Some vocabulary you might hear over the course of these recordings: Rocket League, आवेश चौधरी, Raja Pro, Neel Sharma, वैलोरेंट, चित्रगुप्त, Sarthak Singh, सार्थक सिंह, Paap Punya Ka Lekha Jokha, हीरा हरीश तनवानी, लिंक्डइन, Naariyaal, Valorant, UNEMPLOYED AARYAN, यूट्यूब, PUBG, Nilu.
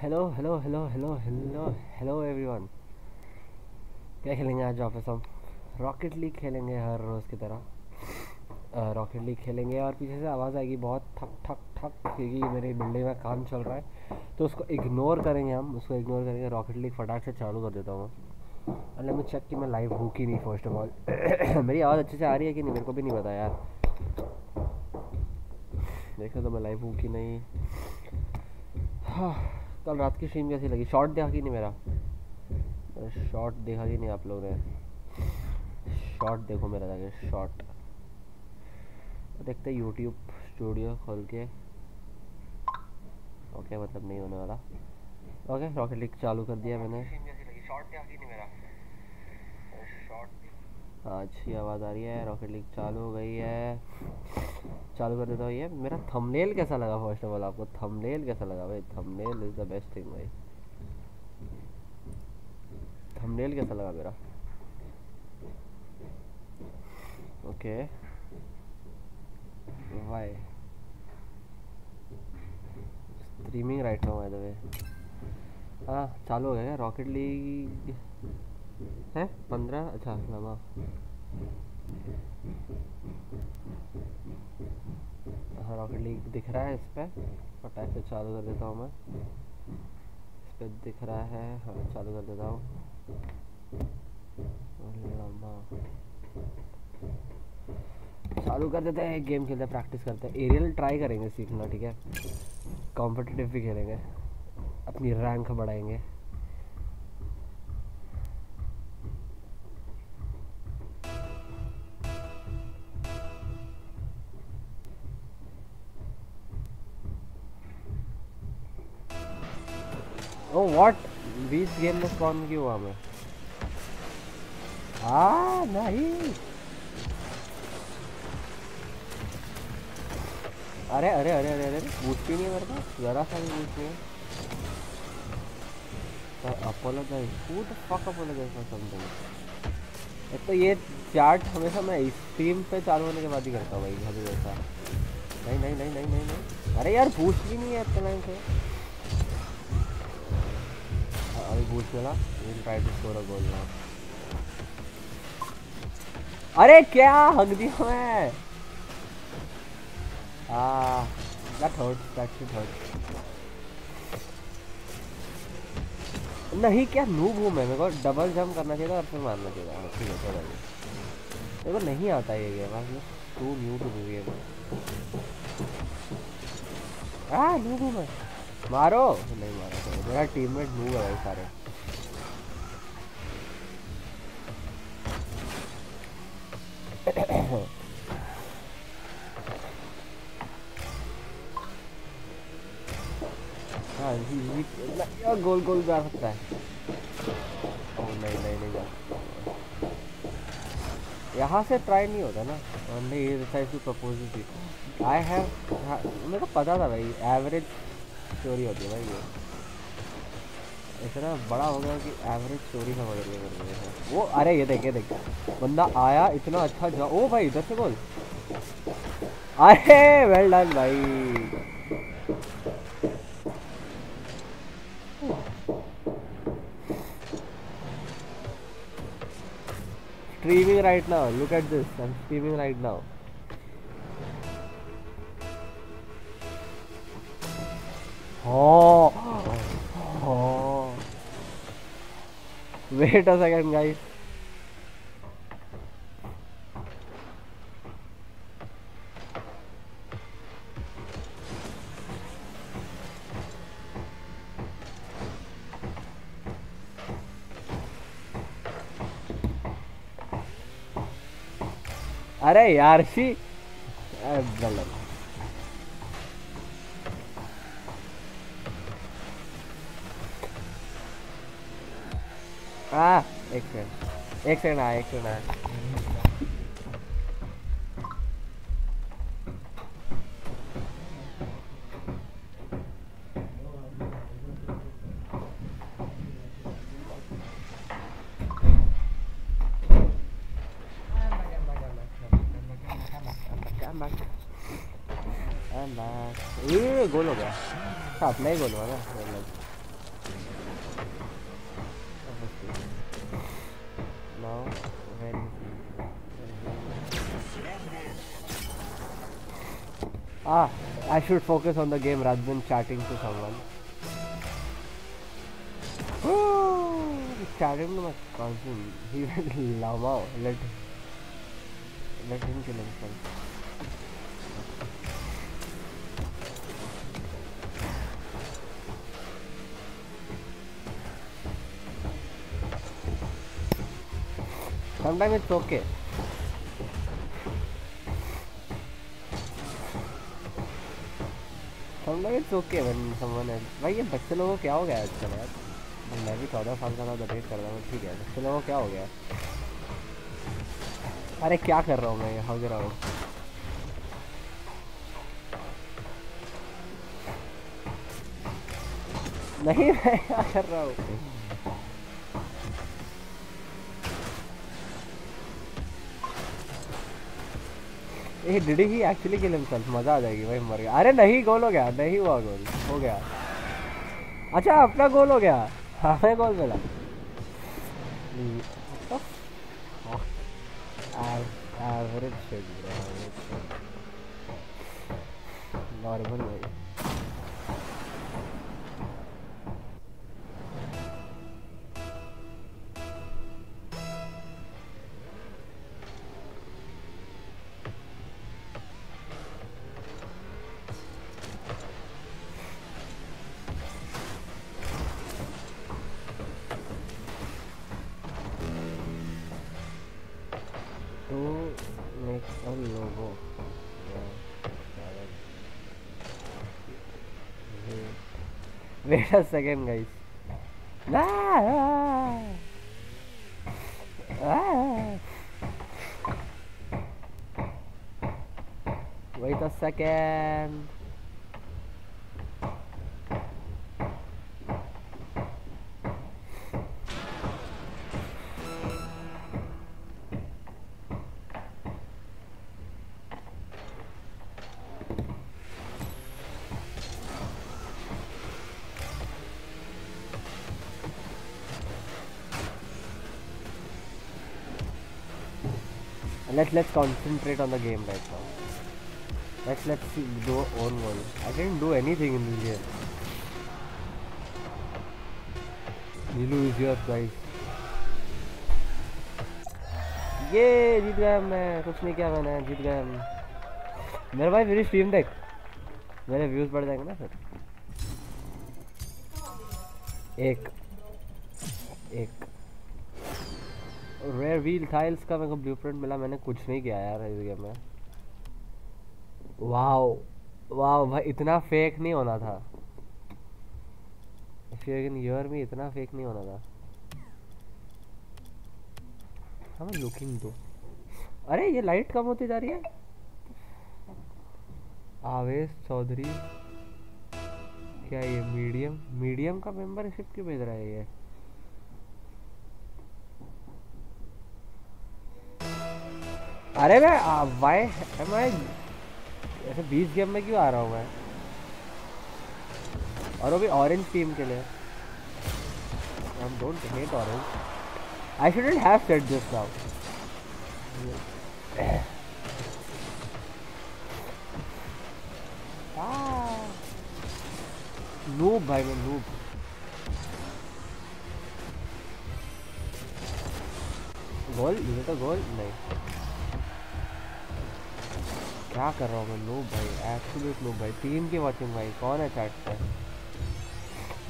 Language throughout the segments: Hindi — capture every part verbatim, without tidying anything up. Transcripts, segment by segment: Hello hello hello hello hello hello everyone. क्या खेलेंगे आज वापस? हम रॉकेट लीग खेलेंगे हर रोज़ की तरह। रॉकेट लीग खेलेंगे और पीछे से आवाज़ आएगी बहुत ठक ठक ठक, क्योंकि मेरी बिल्डिंग में काम चल रहा है, तो उसको इग्नोर करेंगे हम उसको इग्नोर करेंगे। रॉकेट लीग फटाक से चालू कर देता हूँ और लेट मी चेक कि मैं लाइव हूँ कि नहीं। फर्स्ट ऑफ ऑल मेरी आवाज़ अच्छे से आ रही है कि नहीं मेरे को भी नहीं पता यार। देखो तो मैं लाइव हूँ कि नहीं। हाँ, कल रात की स्ट्रीम कैसी लगी? शॉट देखा कि नहीं मेरा? शॉट देखा कि नहीं आप लोग ने? शॉट देखो मेरा जाके, शॉट देखते। यूट्यूब स्टूडियो खोल के ओके, मतलब नहीं होने वाला। ओके, रॉकेट लीग चालू कर दिया मैंने। हाँ, अच्छी आवाज़ आ रही है। रॉकेट लीग चालू हो गई है, चालू कर देता हूँ। ये मेरा थंबनेल कैसा लगा? फर्स्ट ऑफ ऑल आपको थंबनेल कैसा लगा भाई? Thumbnail is the best thing भाई। थंबनेल कैसा लगा मेरा? Okay why streaming right now by the way. हाँ, चालू हो गया रॉकेट लीग है पंद्रह। अच्छा लगा हाँ, रॉकेट लीग दिख रहा है इस पर। फटाक से चालू कर देता हूँ मैं, इस पर दिख रहा है। हाँ, चालू कर देता हूँ। चालू कर देते हैं, गेम खेलते हैं, प्रैक्टिस करते हैं। एरियल ट्राई करेंगे सीखना, ठीक है। कॉम्पिटिटिव भी खेलेंगे, अपनी रैंक बढ़ाएंगे। ओ व्हाट, बीस गेम में स्पॉन क्यों हुआ मैं? हाँ नहीं, अरे अरे अरे अरे अरे पूछती नहीं है मेरे को, ज़रा सा भी पूछती है। Apologize, who the fuck apologize for something. एक तो ये चार्ट हमेशा मैं स्ट्रीम पे चालू होने के बाद ही करता हूँ भाई, हमें जैसा। नहीं नहीं नहीं नहीं नहीं, अरे यार पूछती नहीं है इतना से। अरे क्या हक दिया मैं? आ, that hurts, that shit hurts। नहीं, क्या नूब हूँ मैं? मेरे को डबल जंप करना चाहिए और फिर मारना चाहिए। ठीक है, मेरे को नहीं आता ये गेम, तू न्यूब हो गई है। आ नूब हूँ मैं, मारो। नहीं मारा, मेरा टीममेट नूब है सारे। हाँ यार, गोल गोल जा सकता है। ओ नहीं नहीं नहीं, यहाँ से ट्राई नहीं होता ना। हमने ये डिसाइड टू प्रपोज थी। आई हैव, मेरे को पता था भाई एवरेज चोरी होती है भाई। ये इतना बड़ा हो गया कि एवरेज चोरी का मदद लिया वो। अरे ये देखे देखे बंदा आया, इतना अच्छा जा। ओ भाई इधर से बोल। अरे वेल डन भाई। Streaming right now, look at this, I am streaming right now. Oh, oh. Wait a second, guys. अरे यार सी गलत। हाँ, एक सेकंड एक सेकंड आया एक सेकंड आया गोल हो गया। अपना ही गोल हुआ ना, Ah, I should focus on the game rather than chatting to someone. Oh, chatting to my cousin. He went lava. Let, let him kill himself. Sometimes it's okay. Sometimes it's okay when someone else. भाई ये बच्चे लोगों को क्या हो गया है आजकल यार? मैं भी चौदह साल का था तो डेट कर रहा हूँ, ठीक है। बच्चे लोगों को क्या हो गया? अरे क्या कर रहा हूँ मैं, हग रहा हूँ। नहीं मैं क्या कर रहा हूँ? ये did he actually kill himself, मजा आ जाएगी भाई, मर गया। अरे नहीं गोल हो गया, नहीं हुआ गोल, हो गया। अच्छा अपना गोल हो गया, हमें गोल मिला। एवरेज नॉर्मल भाई। Wait a second, guys. Ah, ah, ah. Wait a second. Let's let's concentrate on the game right now. Let's let's see, do own goal. I didn't do anything in this game. Nilu is yours, guys. Yay! जीत गया मैं, कुछ नहीं किया मैंने, जीत गया मैं। मेरे भाई मेरी स्ट्रीम देख, मेरे व्यूज बढ़ जाएंगे ना फिर। एक एक रेयर व्हील टाइल्स का मेरे को ब्लूप्रिंट मिला, मैंने कुछ नहीं किया यार इस गेम में। वाओ वाओ भाई, इतना फेक नहीं होना था। If you can hear me, इतना फेक नहीं होना था। हम लुकिंग दो। अरे ये लाइट कम होती जा रही है। आवेश चौधरी क्या ये मीडियम मीडियम का मेंबरशिप क्यों भेज रहा है ये? अरे मैं वाई एम आई ऐसे बीस गेम में क्यों आ रहा हूँ मैं? और वो भी ऑरेंज टीम के लिए। I don't hate orange, I shouldn't have said this now. Noob भाई मैं नूब। गोल ये तो गोल नहीं, क्या कर रहा हूँ मैं? नूब भाई, एब्सोल्यूट नूब भाई। टीम की वॉचिंग भाई, कौन है चैट पे?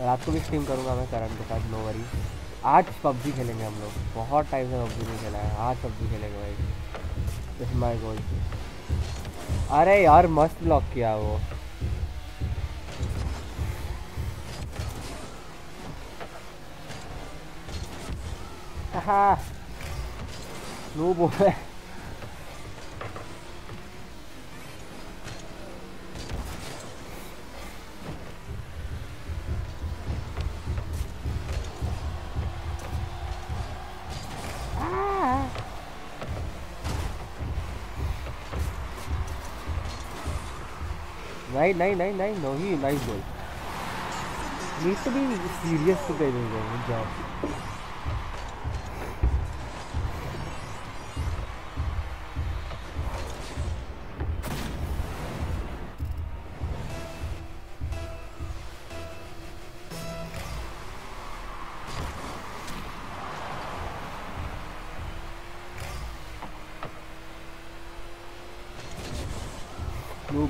रात को भी स्ट्रीम करूँगा मैं करण के साथ, नो वरी। आज पबजी खेलेंगे हम लोग, बहुत टाइम से पबजी नहीं खेला है, आज पबजी खेलेंगे भाई। It's my goal. अरे यार मस्त ब्लॉक किया वो। हाँ नूब है नहीं नहीं नहीं नहीं no he nice goal. Need to be serious to play this game job.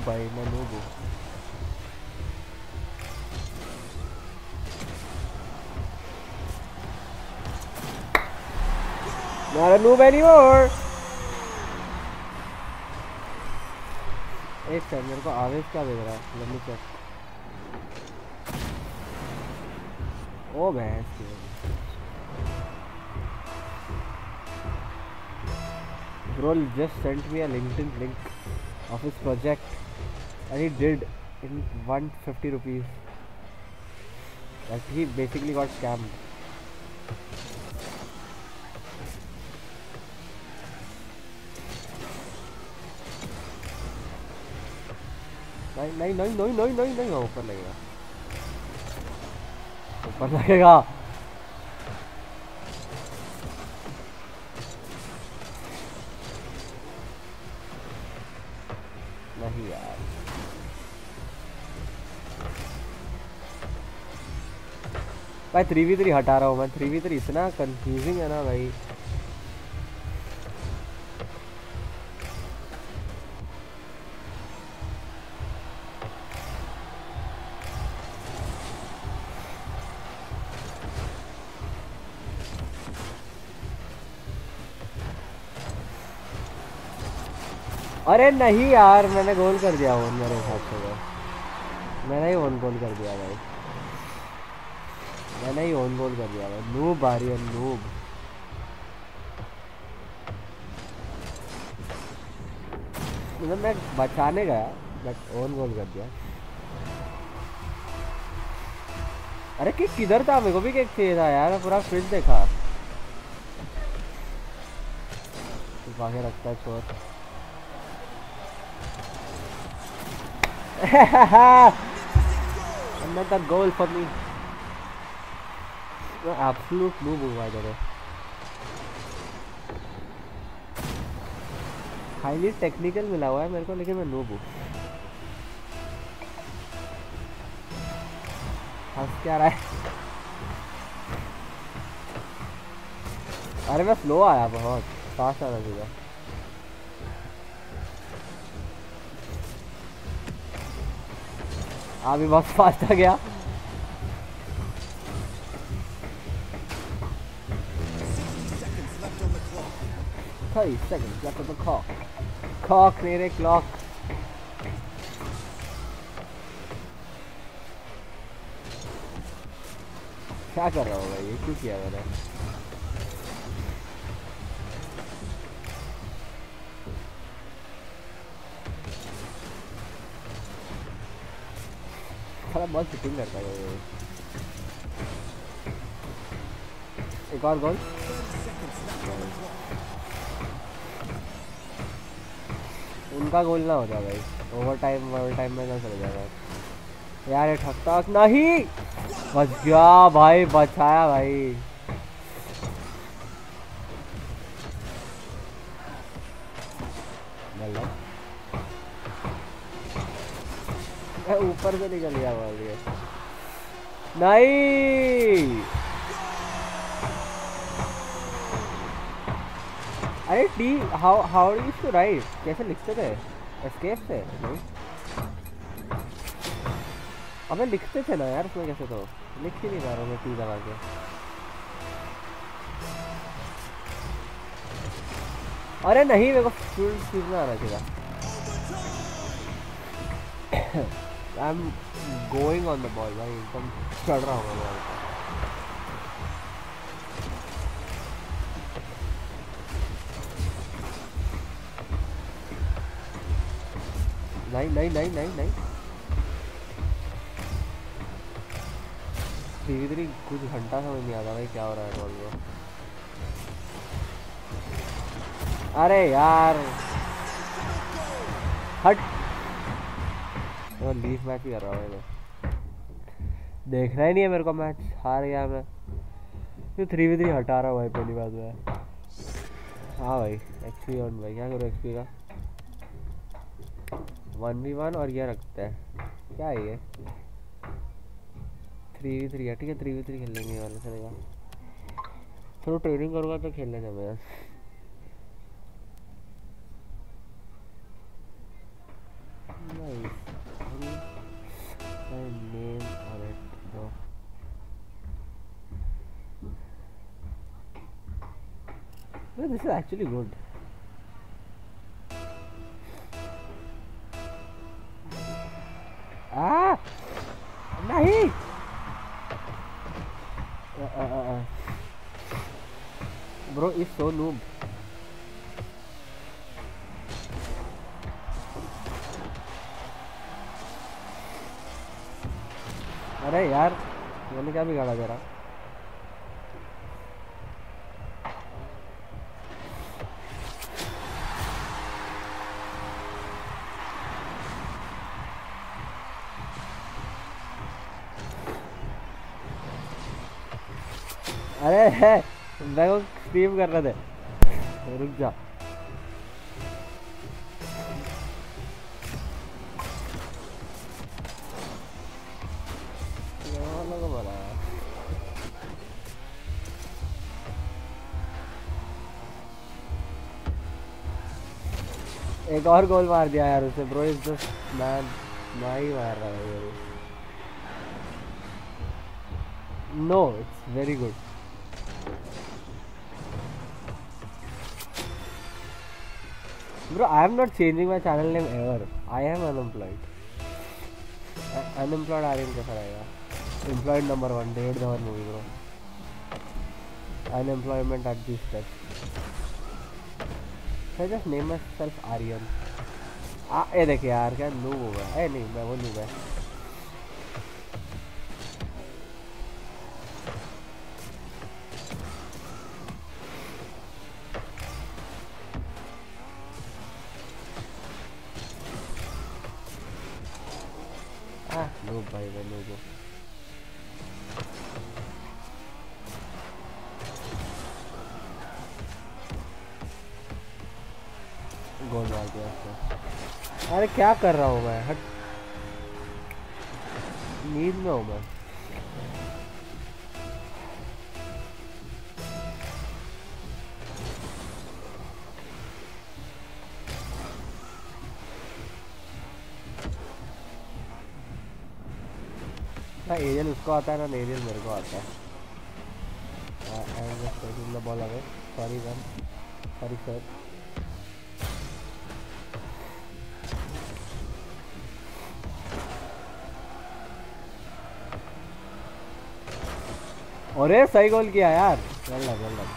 भाई मैं लोग हूँ। Not a noob anymore. एक सेकंड मेरे को आवेश क्या भेज रहा है, लम्बी चेक। ओ भैंस Bro just sent me a LinkedIn link of his project and he did in one hundred fifty rupees. Like he basically got scammed. नहीं नहीं नहीं नहीं नहीं नहीं नहीं ऊपर लगेगा, ऊपर लगेगा। नहीं यार भाई थ्री वी थ्री हटा रहा हूँ मैं, थ्री वी थ्री इतना कंफ्यूजिंग है ना भाई। अरे नहीं यार मैंने गोल कर दिया वो, मेरे हिसाब से मैंने ही ओन गोल कर दिया भाई, मैंने ही ओन गोल कर दिया भाई। नूब आ रही है नूब। मतलब मैं बचाने गया बट ओन गोल कर दिया। अरे किक किधर था, मेरे को भी किक चाहिए था यार, पूरा फील्ड देखा। बाहर रखता है छोड़। Another goal for me. No absolute noob by the way. Highly technical मिला हुआ है मेरे को लेकिन मैं noob हूँ। हंस क्या रहा है? अरे मैं slow आया बहुत, fast आ रहा था। अभी बहुत फास्ट आ गया। Thirty second left on the clock, clock मेरे क्लॉक। क्या कर रहा होगा ये, क्यों किया मैंने? बहुत फिटिंग करता है ये। एक और गोल। उनका गोल ना हो जाए भाई, ओवर टाइम ओवर टाइम में ना चले जाए यार। ये ठकता नहीं, बच गया भाई, बचाया भाई। ऊपर से निकल गया भाई, नहीं। अरे T how how do you write, कैसे लिखते थे? एस्केप से? अबे लिखते थे ना यार उसमें, कैसे तो लिख ही नहीं पा रहा हूँ मैं टी दबा के। अरे नहीं मेरे को फील्ड सीखना आना चाहिए। I am going on the ball भाई, एकदम चढ़ रहा हूँ बॉल पर। नहीं नहीं नहीं नहीं नहीं धीरे धीरे कुछ घंटा समझ नहीं आता भाई क्या हो रहा है बॉल में। अरे यार हट, लीफ मैच भी कर रहा हूँ मैं, देखना ही नहीं है मेरे को मैच, हार गया मैं। तो थ्री वी थ्री हटा रहा हूँ भाई पहली बात मैं। हाँ भाई एक्सपी ऑन भाई, क्या करो एक्सपी का वन वी वन और ये रखते हैं क्या है ये थ्री वी थ्री है। ठीक है थ्री वी थ्री खेल लेंगे वाले चलेगा, थोड़ा ट्रेनिंग करूँगा तो खेल लेना मैं। नहीं This is actually good. Ah! Nahi! Uh, uh, uh. Bro is so noob. अरे यार मैंने क्या बिगाड़ा तेरा? अरे है मैं को स्ट्रीम कर रहा था, रुक जा। एक और गोल मार दिया यार उसे। ब्रो इज जस्ट मैन, मैं ही मार रहा है। No it's very good. Bro I am not changing my channel name ever. I am unemployed. Unemployed Aryan कैसा रहेगा? एम्प्लॉयड नंबर वन डेढ़ Dhawan movie bro. Unemployment at this time. I just name myself Aryan. आ ये देख यार क्या noob हो गया। अरे नहीं मैं वो noob है। आ noob भाई मैं noob हूँ। गोल मार दिया। अरे क्या कर रहा हूँ मैं? हट, नींद में हूँ मैं। ना एरियल उसको आता है ना एरियल मेरे को आता है। बॉल आ गए। Sorry ma'am, sorry sir. और ये सही गोल किया यार। चल लग चल लग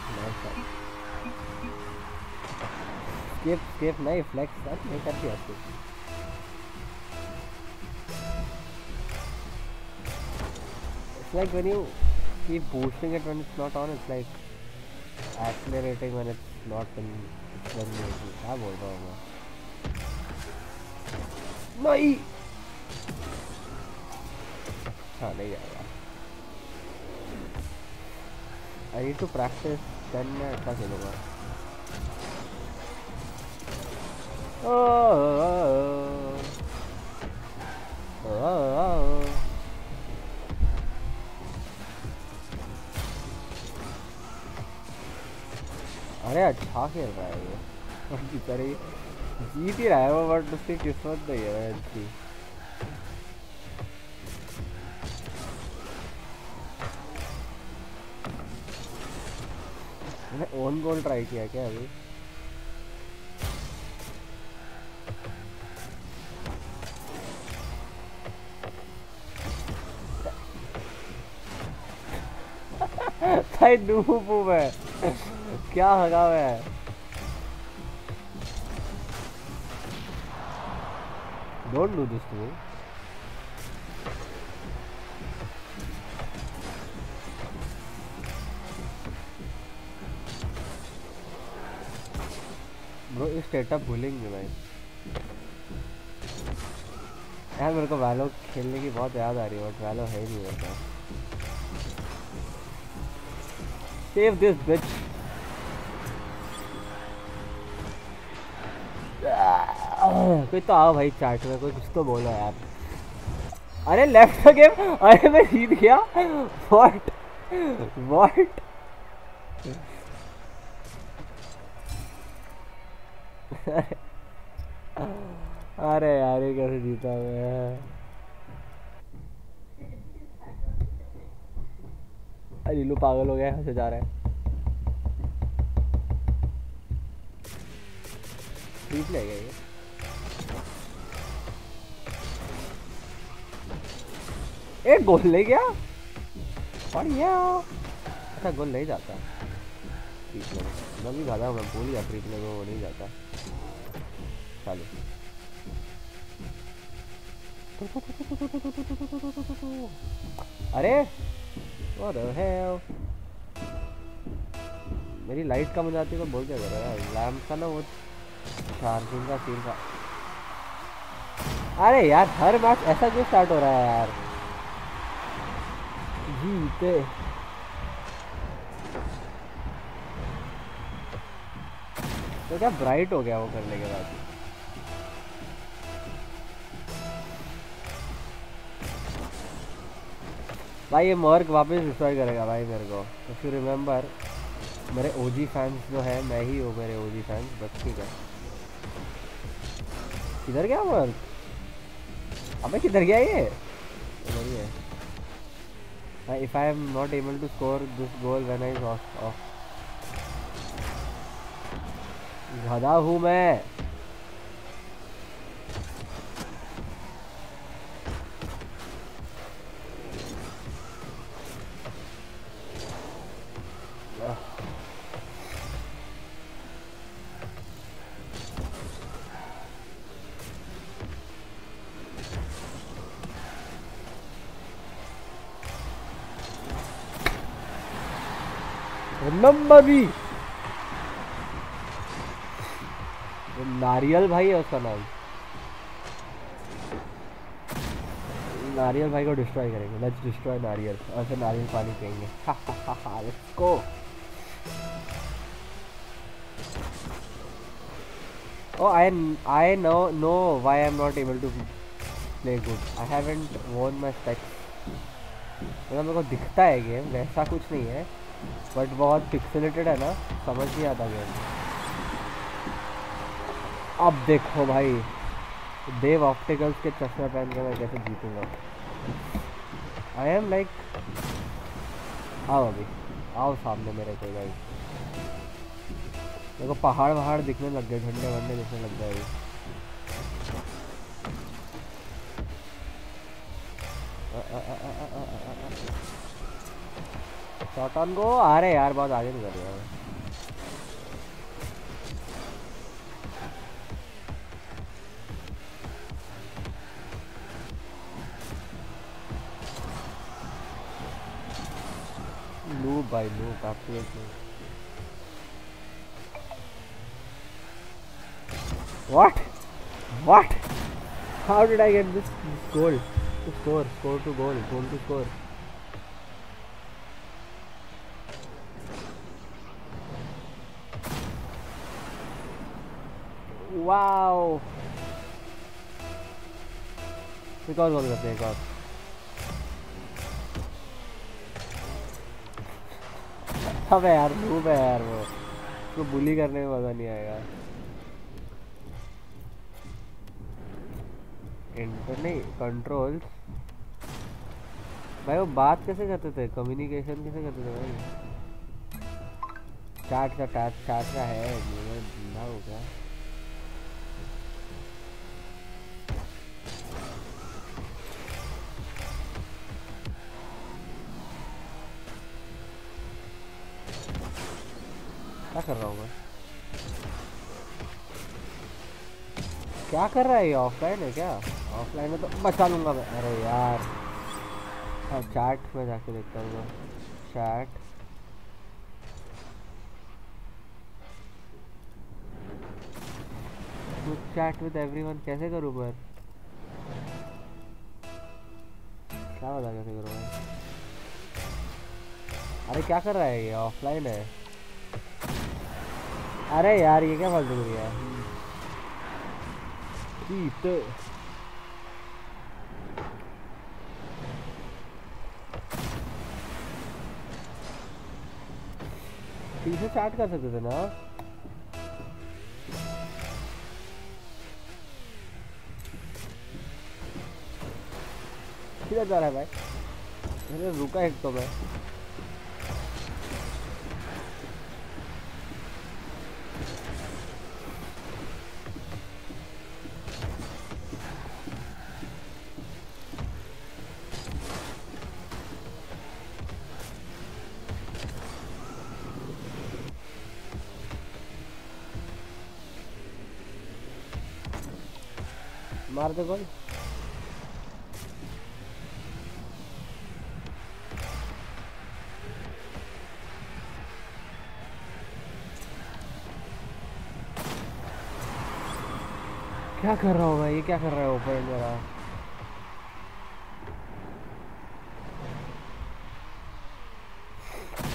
केप केप नहीं फ्लेक्स साथ नहीं करती आपको। It's like when you keep boosting it when it's not on, it's like accelerating when it's not in when you क्या बोल रहा हूँ मैं? नहीं हाँ नहीं यार I need to practice then मैं अच्छा खेलूँगा। अरे अच्छा खेल रहा है ये, बेचारे जीत ही रहा है वो, बट उसकी किस्मत नहीं है अच्छी। ओन गोल ट्राई किया क्या अभी? भाई डूब मैं क्या हगा मैं। Don't do this to me. Bro इस स्टेटअप भूलेंगे भाई यार। मेरे को वैलो खेलने की बहुत याद आ रही है बट वैलो है ही नहीं होता। Save this bitch. कोई तो आओ भाई चैट में, कोई कुछ तो बोलो यार। अरे लेफ्ट का गेम। अरे मैं जीत गया। व्हाट व्हाट अरे यार ये कैसे जीता मैं? अरे नीलू पागल हो गया, हंसे जा रहा है। बीच में गया ये। एक गोल ले गया और ये अच्छा गोल नहीं जाता बीच में, मैं भी भागा मैं बोल गया बीच में वो नहीं जाता। चलो अरे what the hell? मेरी लाइट कम हो जाती है तो बोल क्या कर रहा है लैम्प का ना वो चार्जिंग का सीन था। अरे यार हर मैच ऐसा क्यों स्टार्ट हो रहा है यार जीते। तो क्या ब्राइट हो गया वो करने के बाद भाई ये मर्क वापस रिस्टोर करेगा भाई मेरे को। तो फिर रिमेंबर मेरे ओजी फैंस जो है मैं ही हूँ मेरे ओजी फैंस बस ठीक है। किधर गया मर्क? अबे किधर गया ये? इधर ही है भाई। If I am not able to score this goal when I lost of गधा हूँ मैं। नंबर भी वो नारियल भाई है उसका नाम। नारियल भाई को डिस्ट्रॉय करेंगे। लेट्स डिस्ट्रॉय नारियल और फिर नारियल पानी पियेंगे। हा हा हा हा let's go. Oh I I no no why I am not able to play good. I haven't वोन माय स्पेक्स। मतलब मेरे को दिखता है गेम वैसा कुछ नहीं है बट बहुत पिक्सेलेटेड है ना समझ नहीं आता गेम। अब देखो भाई देव ऑप्टिकल्स के चश्मा पहन के मैं कैसे जीतूंगा। आई एम लाइक आओ अभी आओ सामने मेरे को भाई। देखो पहाड़ वहाड़ दिखने लग गए झंडे वंडे दिखने लग गए। Shot on go. अरे यार बहुत आगे निकल गया। लूप बाय लूप आपको what what how did I get this goal to score score to goal goal to score. Wow एक और गोल करते हैं एक और। अबे यार धूप है यार वो उसको बुली करने में मजा नहीं आएगा। इंटर नहीं कंट्रोल्स भाई वो बात कैसे करते थे कम्युनिकेशन कैसे करते थे भाई। चार्ट का चार्ट चार्ट का है धंधा होगा। क्या कर रहा हूँ मैं? क्या कर रहा है ये? ऑफलाइन है क्या? ऑफलाइन में तो बचा लूंगा मैं। अरे यार अब चैट में जाके देखता हूँ मैं चैट। तो चैट विद एवरीवन कैसे करूँ मैं? क्या बता कैसे करूँ मैं? अरे क्या कर रहा है ये? ऑफलाइन है। अरे यार ये क्या फालतू कर रहा है तो। पीछे चार्ट कर सकते थे ना। किधर जा रहा है भाई? मैंने रुका एक तो मैं मार दे गोल। क्या कर रहा होगा ये, क्या कर रहा है ऊपर मेरा।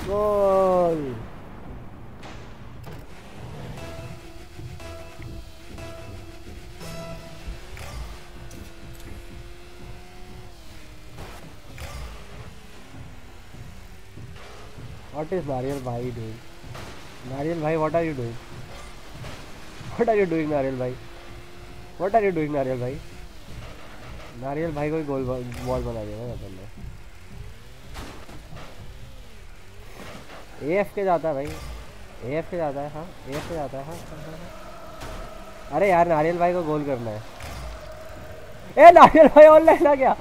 गोल व्हाट इज नारियल भाई डूइंग? नारियल भाई what are you doing? What are you doing नारियल भाई? व्हाट आर यू डूइंग नारियल भाई? नारियल भाई को गोल बॉल बना दिया तुमने। एएफ के जाता है भाई, एएफ के जाता है। हाँ एएफ के जाता है। हाँ अरे यार नारियल भाई को गोल करना है। ए नारियल भाई ऑनलाइन आ गया।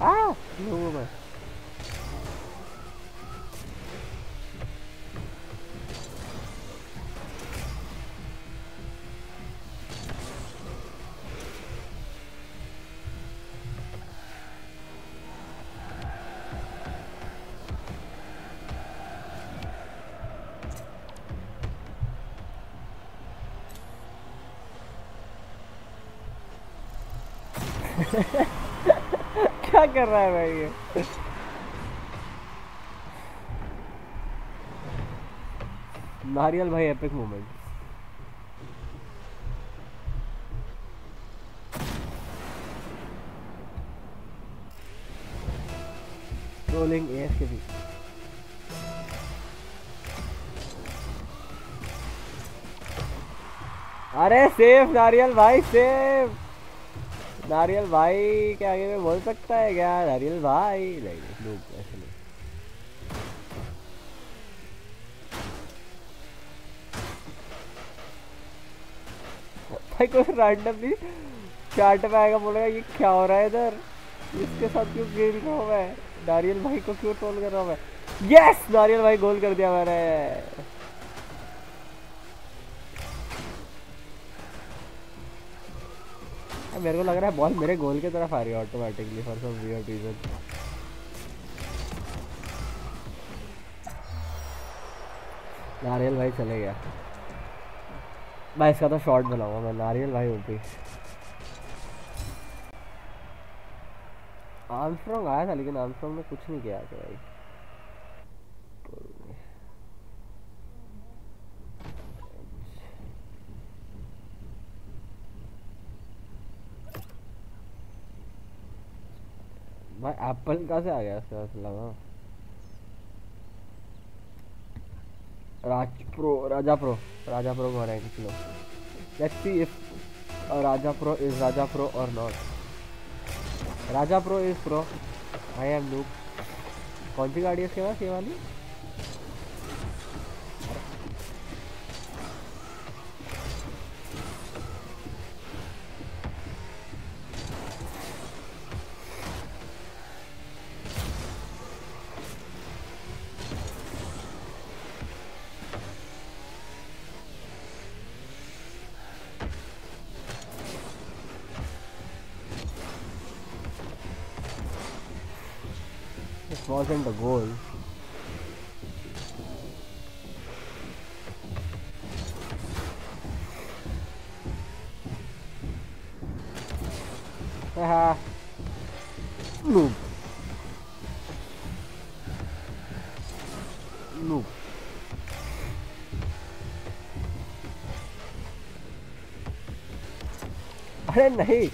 आ नो भाई क्या कर रहा है भाई ये? नारियल भाई एपिक मोमेंट। ट्रोलिंग एएफ के बीच। अरे सेफ नारियल भाई, सेफ नारियल भाई। के आगे में बोल सकता है क्या नारियल भाई? नहीं नहीं लोग ऐसे नहीं। भाई कोई रैंडमली चैट में आएगा बोलेगा ये क्या हो रहा है इधर, इसके साथ क्यों खेल रहा हूँ मैं, नारियल भाई को क्यों ट्रोल कर रहा हूँ मैं। यस नारियल भाई गोल कर दिया मैंने। मेरे को लग रहा है बॉल मेरे गोल की तरफ आ रही है automatically for some weird reason. नारियल भाई चले गया भाई, इसका तो शॉट बनाऊंगा मैं। नारियल भाई ओपी आर्मस्ट्रांग आया था लेकिन आर्मस्ट्रांग ने कुछ नहीं किया था भाई। भाई एप्पल कहाँ से आ गया इसका असला? Raj pro, Raja pro, Raja pro हो रहे हैं कुछ लोग। Let's see if Raja pro is Raja pro और not. Raja pro is pro, I am look. कौन सी गाड़ी है इसके पास? ये वाली। Wasn't the goal? Haha. Noob. Noob. अरे नहीं,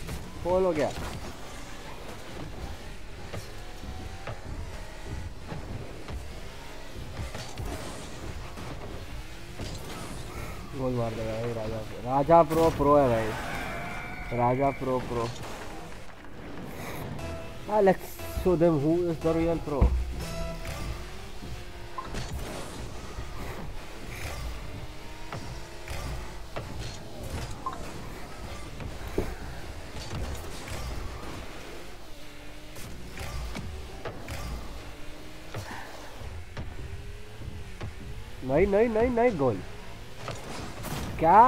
गोल हो गया। मार देगा भाई Raja pro. Raja pro pro है भाई, राजा प्रो प्रो। हाँ let's show them who is the real pro. नहीं नहीं नहीं नहीं गोल क्या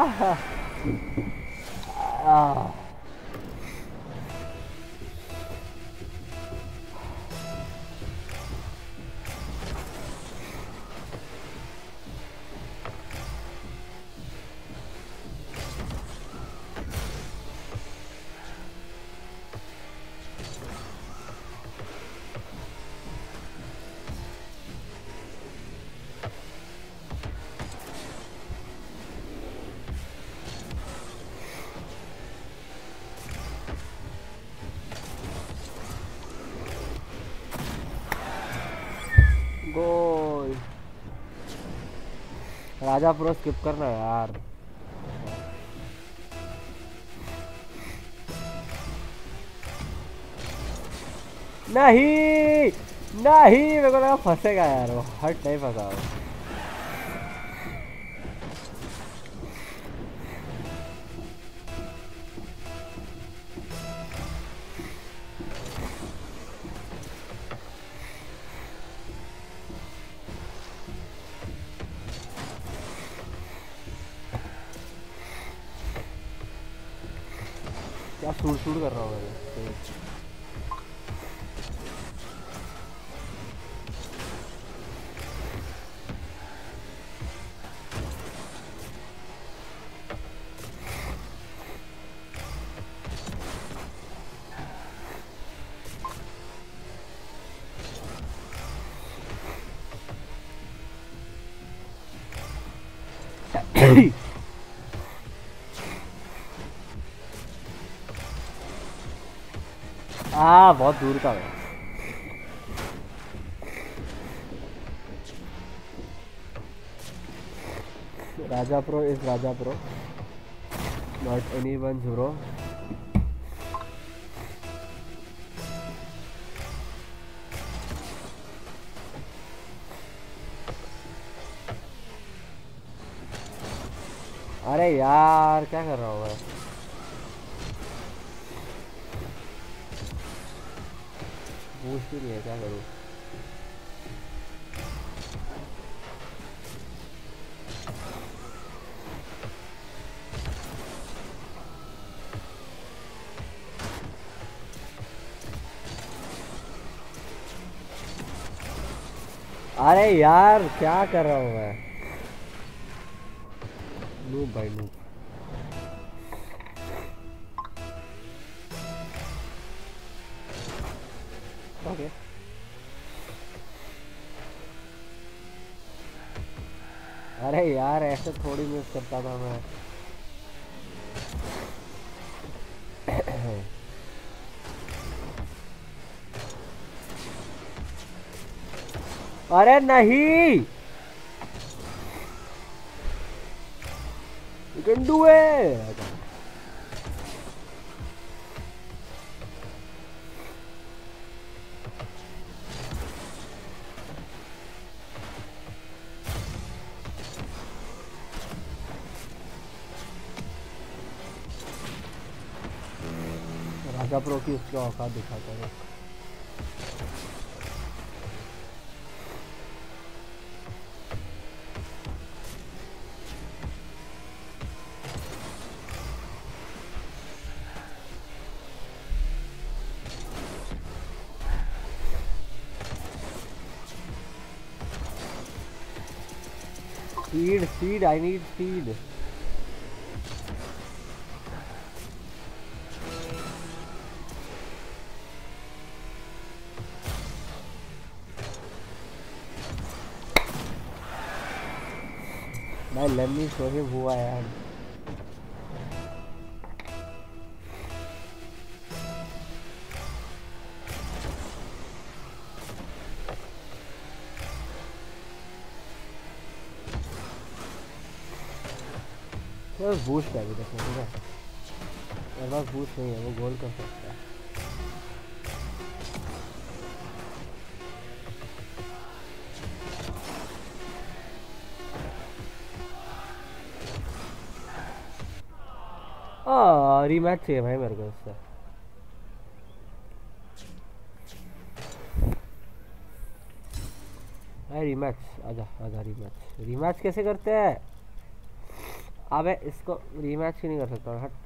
राजा प्रो स्किप करना यार। नहीं नहीं मेरे को लगा फंसेगा यार, वो हट नहीं फंसा। शूट शूट कर रहा हूँ मैं। आ, बहुत दूर का है। Raja pro is Raja pro not any one zero. अरे यार क्या कर रहा हूँ मैं। मुश्किल है क्या करूँ। अरे यार क्या कर रहा हूँ मैं। नूब भाई नूब। Okay. अरे यार ऐसे थोड़ी मिस करता था मैं। अरे नहीं you can do it. Pro की उसकी औकात दिखाता है। Speed speed I need speed. लम्बी सोहे हुआ यार। तो बूस्ट है अभी देखो, ठीक है बूस्ट नहीं है, वो गोल कर सकता है। रीमैच चाहिए भाई मेरे को उससे। भाई रीमैच आजा आजा रीमैच रीमैच कैसे करते हैं। अबे इसको रीमैच ही नहीं कर सकता हट।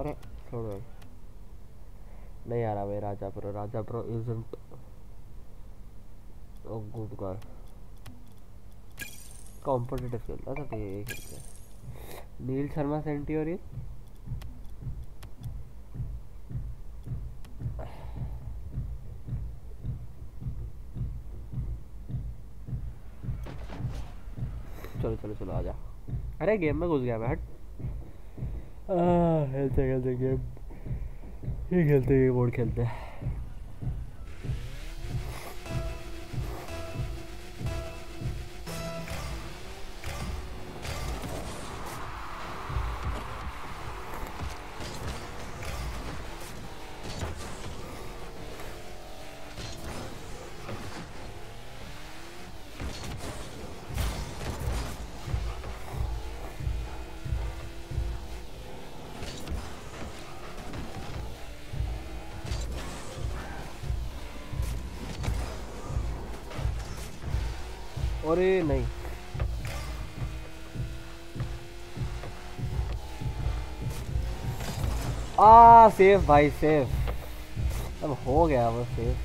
अरे छोड़ो नहीं आ रहा भाई। Raja pro Raja pro isn't oh good God competitive खेलता था तो ये खेलते हैं। नील शर्मा सेंचुरी चलो चलो चलो आजा। अरे गेम में घुस गया मैं हट। आ, खेलते खेलते गेम ये खेलते ये बोर्ड खेलते हैं। अरे नहीं आ सेफ भाई सेफ। अब हो गया वो सेफ।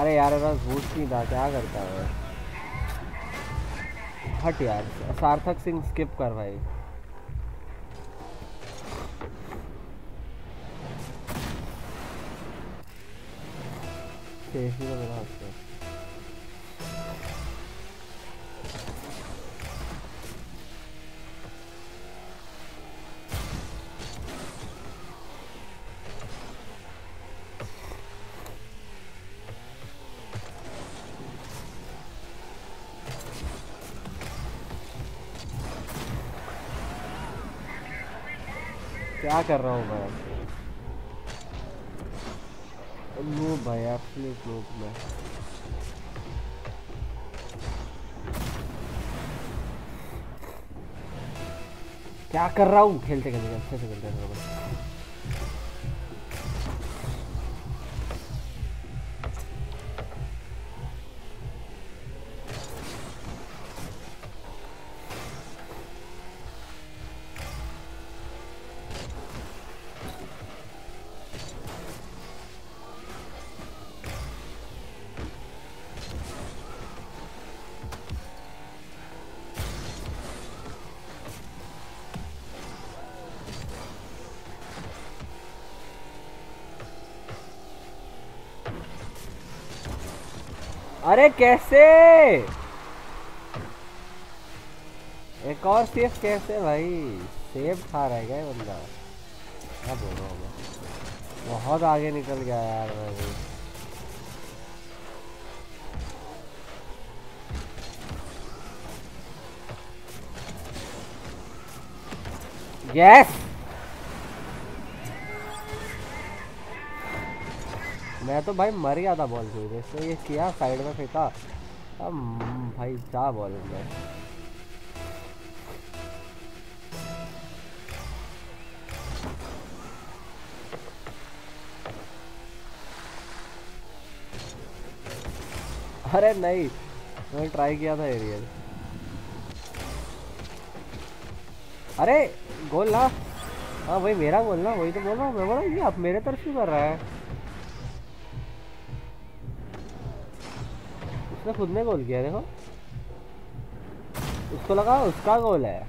अरे यार बूस्ट नहीं था क्या करता है हट यार। सार्थक सिंह स्किप कर भाई। सेफ ही लग रहा है क्या कर रहा हूँ भाई। नो भाई आपने लोग में क्या कर रहा हूँ। खेलते खेलते अच्छे से खेलते हैं। अरे कैसे एक और सेफ कैसे भाई। सेफ खा रह गया बंदा क्या बोल रहा हूँ। बहुत आगे निकल गया यार भाई। यस मैं तो भाई मर गया था बॉल की वजह से। ये किया साइड में फेंका अब भाई जा बॉल में। अरे नहीं मैंने ट्राई किया था एरियल। अरे गोल ना हाँ वही मेरा गोल ना वही तो बोल रहा हूँ मैं। बोला ये आप मेरे तरफ क्यों कर रहा है। उसने खुद ने गोल किया देखो। उसको लगा उसका गोल है।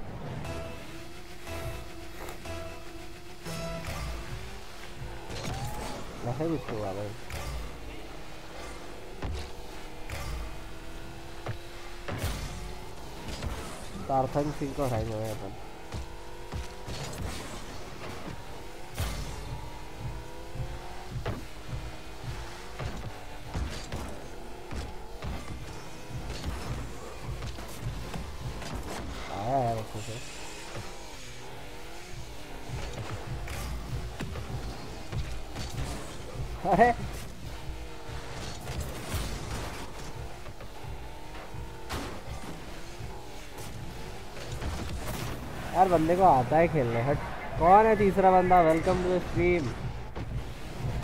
वैसे कुछ हुआ भाई। सार्थक सिंह को हराएंगे अपन। यार बंदे को आता है खेलने। हट, कौन है तीसरा बंदा? Welcome to the stream,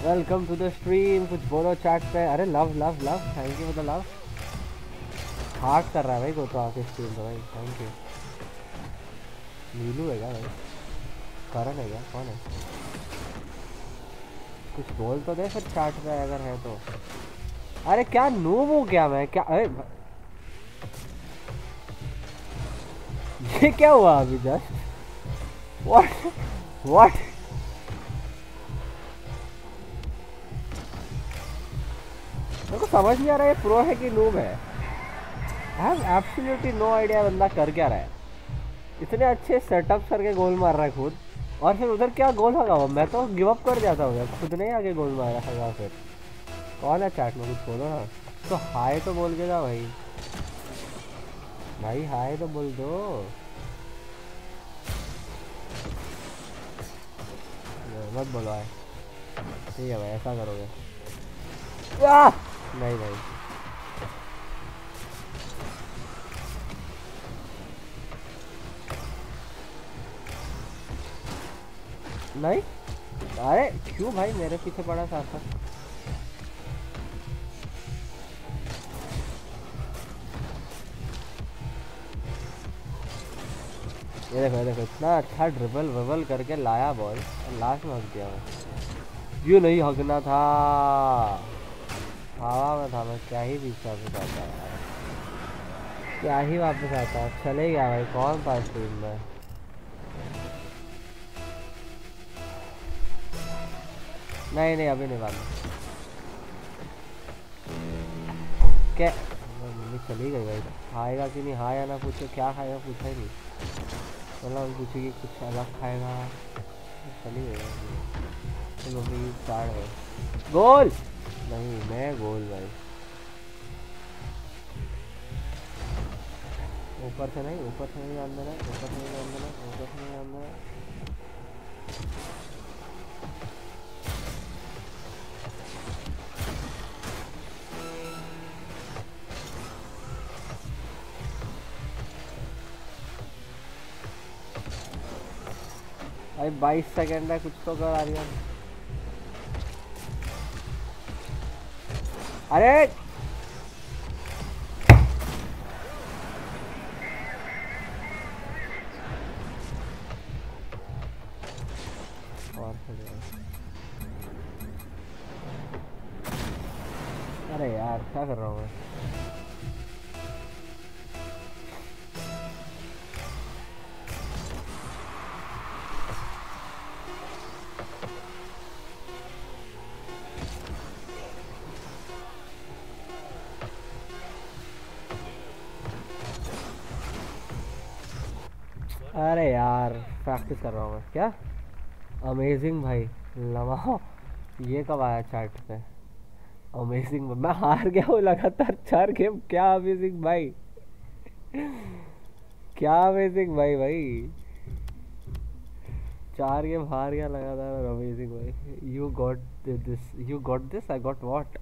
welcome to the stream. कुछ बोलो चैट पे। अरे love love love, thank you for the love. Heart कर रहा है भाई को तो आके स्ट्रीम पे भाई, थैंक यू। नीलू है क्या भाई? करण है क्या? कौन है? कुछ बोल तो दे फिर चार्ट पे अगर है तो। अरे क्या नूब हो गया मैं क्या? अरे ये क्या हुआ अभी जस्ट? What what? मेरे को समझ नहीं आ रहा है प्रो है कि नूब है। I have absolutely no idea बंदा कर क्या रहा है। इतने अच्छे सेटअप करके गोल मार रहा है खुद, और फिर उधर क्या गोल होगा वो? मैं तो गिव अप कर जाता हूँ, खुद नहीं आगे गोल मारा होगा। फिर कौन है चैट में? कुछ बोलो ना तो। हाय तो बोल के जाओ भाई, भाई हाय तो बोल दो। मत बोलो हाय, ठीक है भाई? ऐसा करोगे नहीं भाई। नहीं अरे क्यों भाई मेरे पीछे पड़ा सार्थक? ये देखो ये देखो, इतना अच्छा ड्रिबल वबल करके लाया बॉल, लास्ट में हक दिया। यू नहीं हकना था, हवा में था मैं। क्या ही बीच वापस आता है, क्या ही वापस आता है। चले गया भाई, कौन पास टीम में? नहीं नहीं अभी नहीं वाला। क्या मम्मी चली गई भाई? खाएगा कि नहीं? हाय आना पूछो क्या खाएगा, पूछा ही नहीं। मतलब पूछेगी कुछ अलग खाएगा। चली गई मम्मी। चार है गोल। नहीं मैं गोल भाई, ऊपर से नहीं, ऊपर से नहीं जान देना, ऊपर से नहीं जान देना, ऊपर से नहीं जान देना। अरे बाईस सेकंड है, कुछ तो कर आ रही है। अरे और अरे यार क्या कर रहा हूँ मैं? अरे यार प्रैक्टिस कर रहा हूँ मैं। क्या अमेजिंग भाई लवा, ये कब आया चार्ट पे? अमेजिंग, मैं हार गया हूँ लगातार चार गेम। क्या अमेजिंग भाई, क्या अमेजिंग भाई, भाई चार गेम हार गया लगातार। अमेजिंग भाई, you got this, you got this. I got what?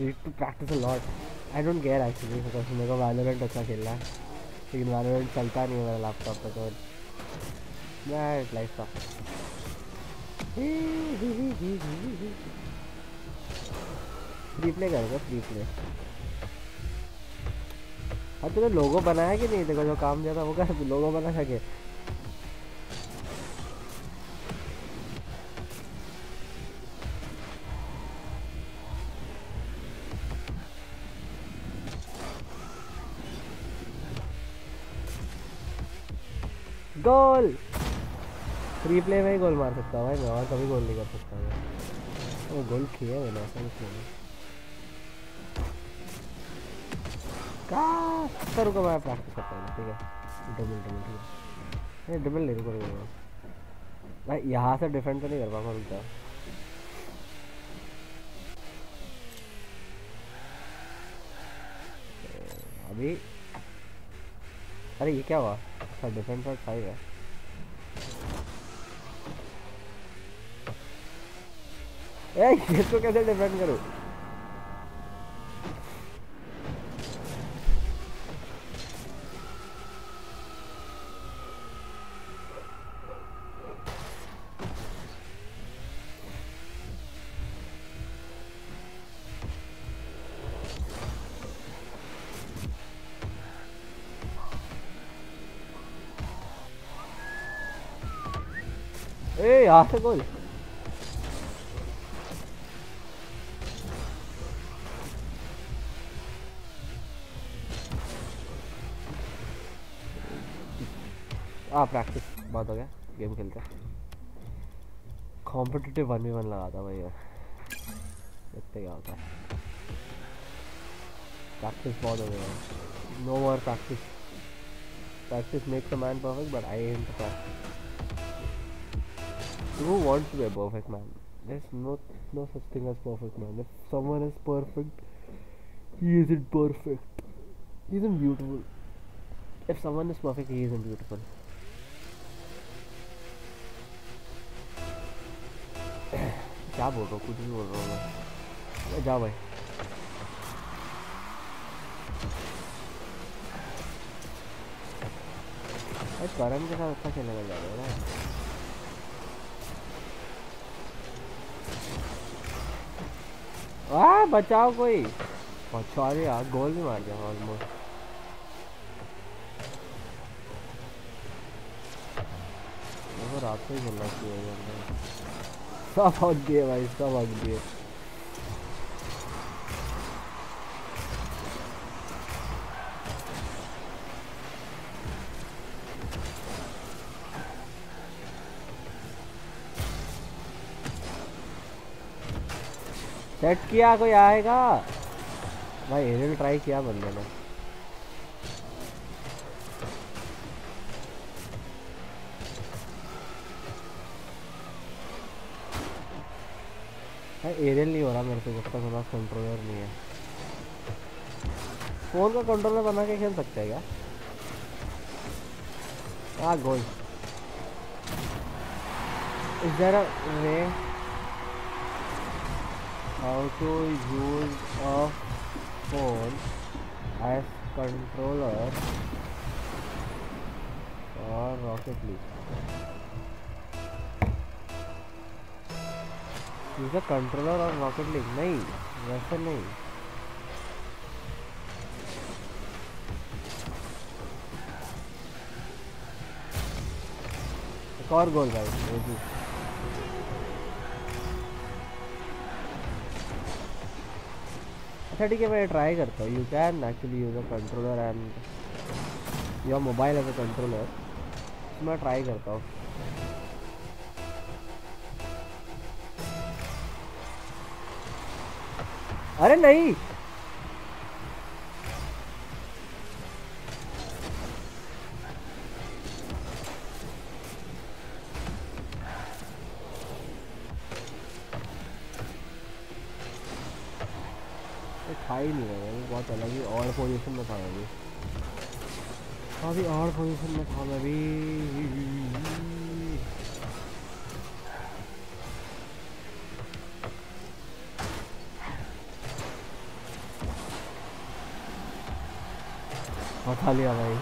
Need to practice a lot. I don't care actually, because मेरे को वैलोरेंट अच्छा खेलना है, लेकिन वालोरेंट चलता नहीं है मेरा लैपटॉप पे तो। बैड लाइफ का फ्री प्ले करेगा, फ्री प्ले। हाँ तूने लोगो बनाया कि नहीं? देखो जो काम दिया था वो कर, लोगो बना सके। गोल। फ्री प्ले में ही गोल मार सकता हूँ भाई मैं, और कभी गोल नहीं कर सकता हूँ। वो गोल किया मैंने, ऐसा नहीं का। रुको मैं प्रैक्टिस करता हूँ, ठीक है? डबल डबल ठीक है, डबल नहीं रुको भाई, यहाँ से डिफेंड तो नहीं कर पाऊँगा। रुकता अभी। अरे ये क्या हुआ? डिफेंस पर फाइव है। ए, ये तो कैसे डिफेंड करूं? ए यहाँ से गोल। हाँ प्रैक्टिस बात हो गया, गेम खेलते हैं। कॉम्पिटिटिव वन वी वन लगा था भाई, देखते क्या होता है। प्रैक्टिस बहुत हो गया, no more practice. Practice makes a man perfect but I am perfect. Who wants to be a perfect man? There's no no such thing as perfect man. If someone is perfect, he isn't perfect. He isn't beautiful. If someone is perfect, he isn't beautiful. क्या बोल रहा हूँ, कुछ भी बोल रहा हूँ मैं। जा भाई करम के साथ अच्छा खेलने लग जाएगा ना। वाह बचाओ कोई, अच्छा अरे यार गोल नहीं मार दिया ऑलमोस्ट। रात को ही खेलना चाहिए, सब भाग दिए भाई, सब भाग दिए। सेट किया, कोई आएगा भाई। एरियल ट्राई किया बंदे ने, एरियल नहीं हो रहा मेरे से। उसका मेरा कंट्रोलर नहीं है, फोन का कंट्रोलर बना के खेल सकते हैं क्या? हाँ goal. Is there a way how to use a phone as controller और रॉकेट लीग? यूज़ कंट्रोलर और रॉकेट लीग? नहीं वैसे नहीं, एक और गोल भाई। अच्छा ठीक है मैं ट्राई करता हूँ। You can actually use a controller and your mobile as a controller. मैं ट्राई करता हूँ। अरे नहीं था ही नहीं है, बहुत अलग ही ऑड पोजीशन में था मैं भी। अभी ऑड पोजीशन में था मैं भी। उठा लिया भाई।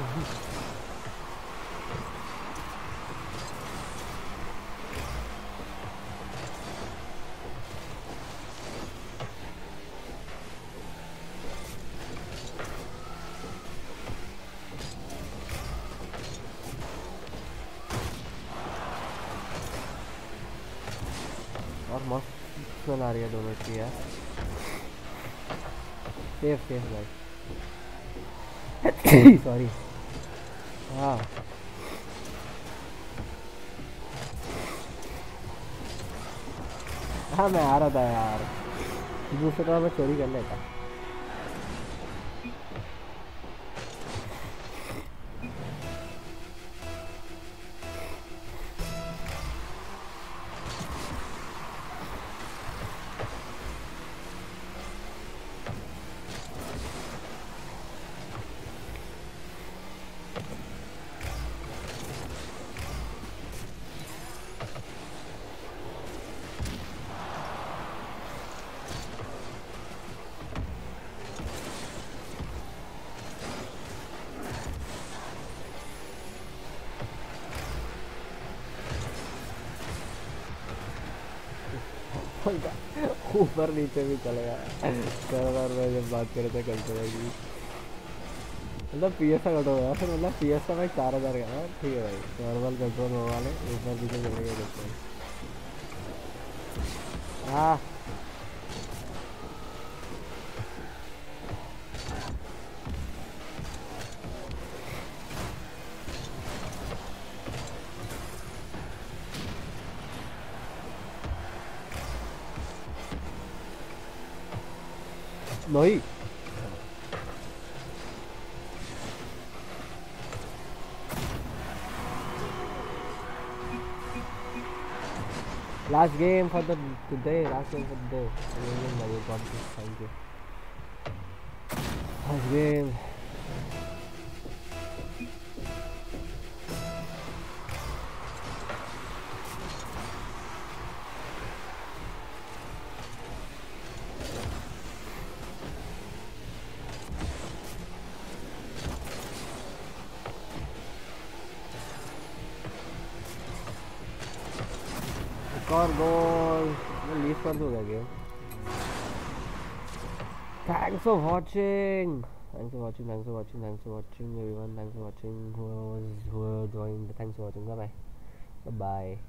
और मस्त चल आ रही है दोनों की यार। सेफ सेफ भाई। सॉरी हाँ हाँ मैं आ रहा था यार, दूसरे तरह मैं चोरी कर लेता। ऊपर नीचे भी चलेगा कंट्रोलर में। जब बात करे थे कंट्रोलर की, मतलब पी एस का कंट्रोल होगा फिर, मतलब पी एस का भाई चार हज़ार का। ठीक है भाई नॉर्मल कंट्रोल होगा, ऊपर नीचे चलेगा। हाँ नहीं Last game for the today. Last game for the day. I really got this. Thank you. Last game. और गोल मैं लीव कर दूंगा game. Thanks for watching thanks for watching thanks for watching thanks for watching everyone thanks for watching. Whoever joined, thanks for watching. Bye bye.